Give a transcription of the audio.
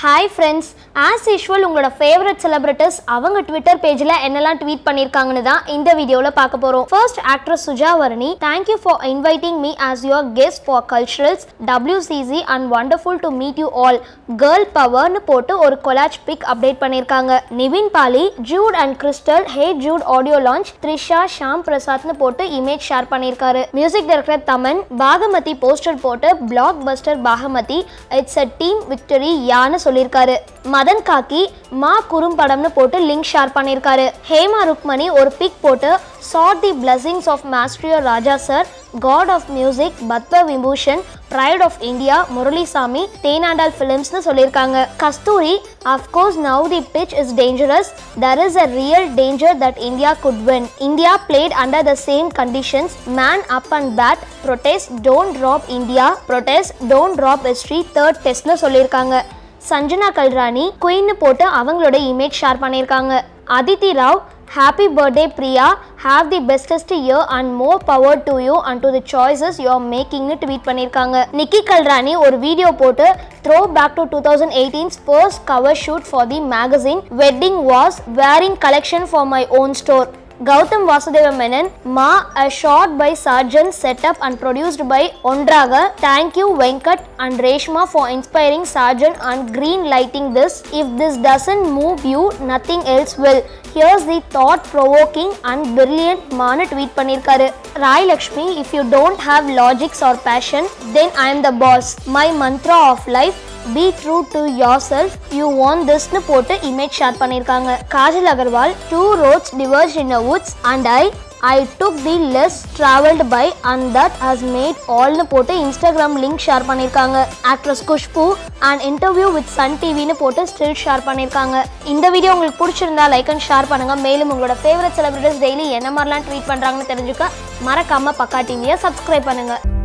Hi friends, as usual உங்களோட favorite celebrities அவங்க Twitter pageல என்னெல்லாம் ட்வீட் பண்ணிருக்காங்கன்னு தான் இந்த வீடியோல பார்க்க போறோம். First actress Suja Varni, thank you for inviting me as your guest for culturals WCC and wonderful to meet you all. Girl power னு போட்டு ஒரு collage pic update பண்ணிருக்காங்க. Nivin Pali, Jude and Crystal Hey Jude audio launch Trisha Shyam Prasad னு போட்டு image share பண்ணிருக்காரு. Music director Taman, Bagamati poster போட்டு blockbuster Bagamati it's a team victory யான்னு சொல்லிருக்காரு. மதன் காக்கி மா குறும் படம்னு போட்டு லிங்க் ஷேர் பண்ணிருக்காரு. ஹேமா ருக்மணி ஒரு பிக் போட்டு chat the blessings of maestro Raja sir, God of music, Padma Vibhushan, pride of India, Muralisamy, Thenandal ஃபிலிம்ஸ்னு சொல்லியிருக்காங்க. Kasthuri of course now the pitch is dangerous, there is a real danger that India could win, India played under the same conditions, man up and bat, protest don't drop India, protest don't drop history third டெஸ்ட்னு சொல்லியிருக்காங்க. சஞ்சனா கல்ராணி குயின்னு போட்டு அவங்களோட image share பண்ணியிருக்காங்க. Aditi Rao happy birthday Priya, have the bestest year and more power to you and to the choices you are மேக்கிங்னு tweet பண்ணியிருக்காங்க. நிக்கி கல்ராணி ஒரு video போட்டு throw back to 2018's first cover shoot for the magazine wedding was wearing collection for my own store. Gautam Vasudeva Menon, Ma, a shot by Sarjan set up and produced by Ondraga. Thank you Venkat and Reshma for inspiring Sarjan and green lighting this. If this doesn't move you, nothing else will. Here's the thought provoking and brilliant Manu tweet பண்ணிருக்காரு. Rai Lakshmi, if you don't have logics or passion, then I am the boss. My mantra of life, be true to yourself, you want this னு போட்டு image share பண்ணிருக்காங்க. Kajil Agarwal, two roads diverged in the woods and I took the less traveled by and that has made all னு போட்டு Instagram link share பண்ணிருக்காங்க. Actress Kushpoo, an interview with Sun TV னு போட்டு still share பண்ணிருக்காங்க. இந்த video உங்களுக்கு பிடிச்சிருந்தா like and share பண்ணுங்க. மேலும் உங்களோட ஃபேவரட் செலிபிரிட்டிஸ் டெய்லி என்ன மாதிரிலாம் ட்வீட் பண்றாங்கன்னு தெரிஞ்சுக்க மறக்காம பக்கா டிவியை சப்ஸ்கிரைப் பண்ணுங்க.